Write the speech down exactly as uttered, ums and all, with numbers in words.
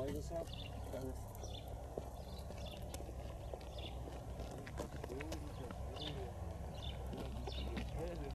Kolay gelsin.